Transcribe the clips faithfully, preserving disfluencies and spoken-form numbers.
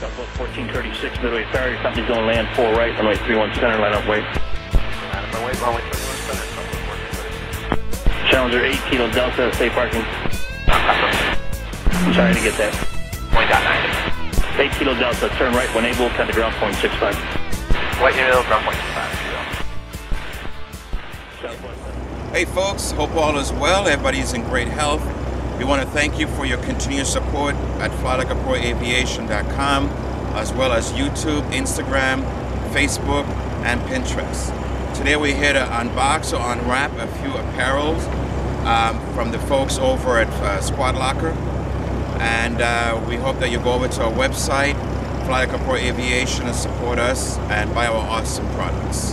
Southwest fourteen thirty-six, midway ferry, company's going to land four right, runway three one center, line up weight. Line up weight, runway three one center, Southwest fourteen thirty-six. Challenger eight, Kilo Delta, stay parking. I'm sorry to get that. point nine. eight, Kilo Delta, turn right when able, cut the ground point six five. White in the middle, ground point six five. Hey folks, hope all is well, everybody's in great health. We want to thank you for your continued support at fly like a pro aviation dot com, as well as YouTube, Instagram, Facebook, and Pinterest. Today we're here to unbox or unwrap a few apparels um, from the folks over at uh, Squad Locker. And uh, we hope that you go over to our website, Fly Like A Pro Aviation, and support us and buy our awesome products.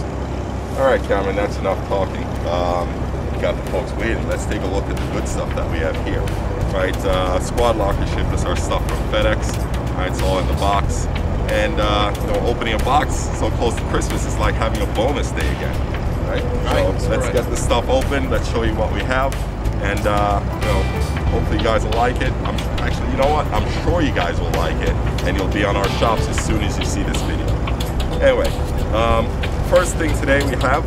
All right, Cameron, that's enough talking. Um, Got the folks waiting. Let's take a look at the good stuff that we have here. Right, uh, Squad Locker shipped us our stuff from FedEx. Right, it's all in the box. And uh, you know, opening a box so close to Christmas is like having a bonus day again. Right. right. So let's right. get the stuff open. Let's show you what we have. And uh, you know, hopefully you guys will like it. I'm actually, you know what? I'm sure you guys will like it, and you'll be on our shops as soon as you see this video. Anyway, um, first thing today we have,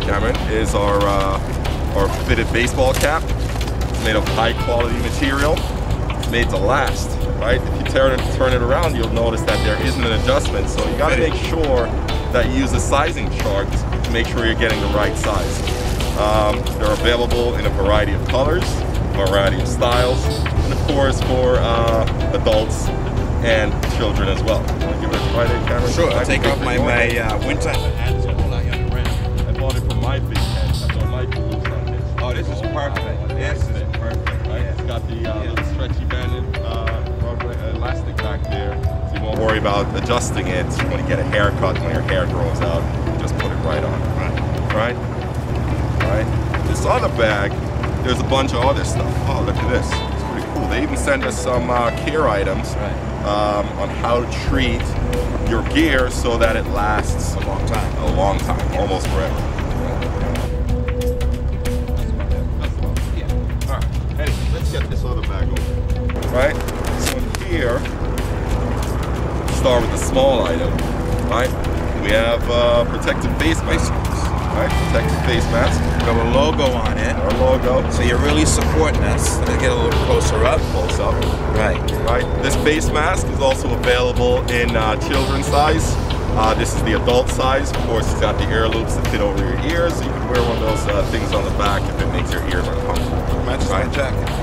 Cameron, is our uh, our fitted baseball cap. It's made of high quality material. It's made to last, right? If you turn it, turn it around, you'll notice that there isn't an adjustment. So you gotta make sure that you use a sizing chart to make sure you're getting the right size. Um, they're available in a variety of colors, a variety of styles, and of course for uh, adults and children as well. Can I give it a try there, Cameron? Sure, I'll take off my, my uh, winter hat. My big head, that's what my big looks like. This. Oh, this is perfect. This is perfect. Right? Yeah. It's got the uh, yeah. little stretchy banded uh, elastic back there, so you won't worry about adjusting it. You want to get a haircut when your hair grows out, you just put it right on. Right? Right? Right? This other bag, there's a bunch of other stuff. Oh, look at this. It's pretty cool. They even sent us some uh, care items right. um, on how to treat your gear so that it lasts a long time. A long time, yeah. Almost forever. Right? So here, start with the small item, right? We have uh, protective face masks, right? Protective face masks. We have a logo on it. Our logo. So you're really supporting us. Let me get a little closer up. Close up. Right. Right. This face mask is also available in uh, children's size. Uh, this is the adult size. Of course, it's got the ear loops that fit over your ears. So you can wear one of those uh, things on the back if it makes your ears uncomfortable. Matches my jacket.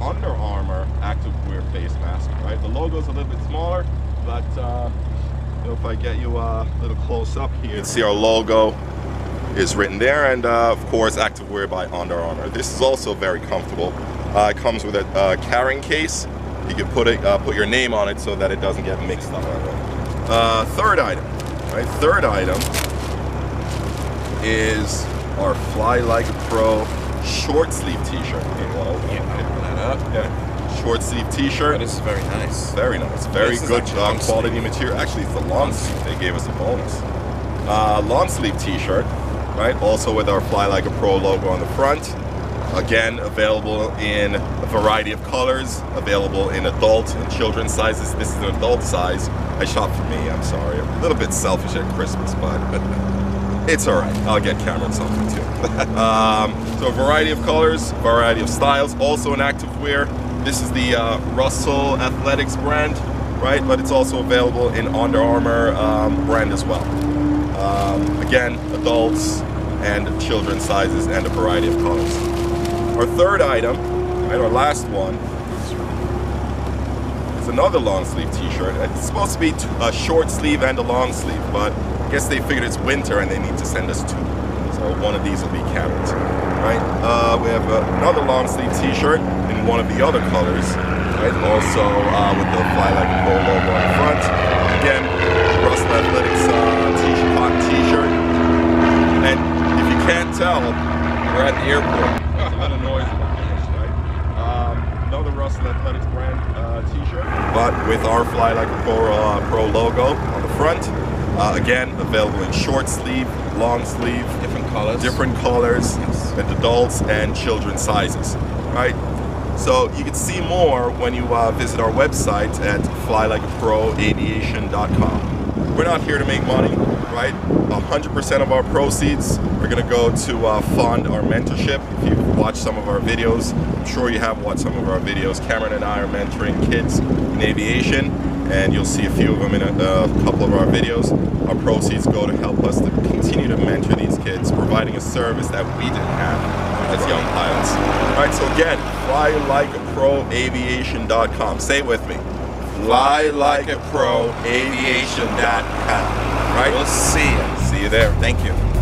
Under Armour active wear face mask, right? The logo's a little bit smaller, but uh, if I get you a little close up here, you can see our logo is written there, and uh, of course, active wear by Under Armour. This is also very comfortable. Uh, it comes with a uh, carrying case. You can put it, uh, put your name on it so that it doesn't get mixed up. Uh, third item, right? Third item is our Fly Like A Pro short sleeve T-shirt. Up. Yeah, short sleeve T-shirt. Oh, this is very nice. Very nice. Very this good job. Quality sleeve. Material. Actually, it's the long sleeve. They gave us a bonus. Uh, long sleeve T-shirt, right? Also with our Fly Like A Pro logo on the front. Again, available in a variety of colors. Available in adult and children's sizes. This is an adult size. I shop for me. I'm sorry. I'm a little bit selfish at Christmas, but it's all right. I'll get Cameron something too. um, so a variety of colors, variety of styles. Also in active wear. This is the uh, Russell Athletics brand, right? But it's also available in Under Armour um, brand as well. Um, again, adults and children's sizes and a variety of colors. Our third item, right, our last one, is another long sleeve T-shirt. It's supposed to be a short sleeve and a long sleeve, but I guess they figured it's winter and they need to send us two. So one of these will be capped, right? Uh, we have another long sleeve T-shirt in one of the other colors, right? Also uh, with the Fly Like A Pro logo on the front. Again, Russell Athletics uh, cotton T-shirt. And if you can't tell, we're at the airport. It's a lot of noise in the finish, right? Um, another Russell Athletics brand uh, T-shirt, but with our Fly Like A Pro, uh, Pro logo on the front. Uh, again, available in short sleeve, long sleeve, different colors, different colors, yes. And adults and children's sizes. Right? So you can see more when you uh, visit our website at fly like a pro aviation dot com. We're not here to make money, right? one hundred percent of our proceeds are going to go to uh, fund our mentorship. If you've watched some of our videos, I'm sure you have watched some of our videos. Cameron and I are mentoring kids in aviation, and you'll see a few of them in a uh, couple of our videos. Our proceeds go to help us to continue to mentor these kids, providing a service that we didn't have as young pilots. All right, so again, fly like a pro aviation dot com. Say it with me, fly like a pro aviation dot com. All right? We'll see you. See you there. Thank you.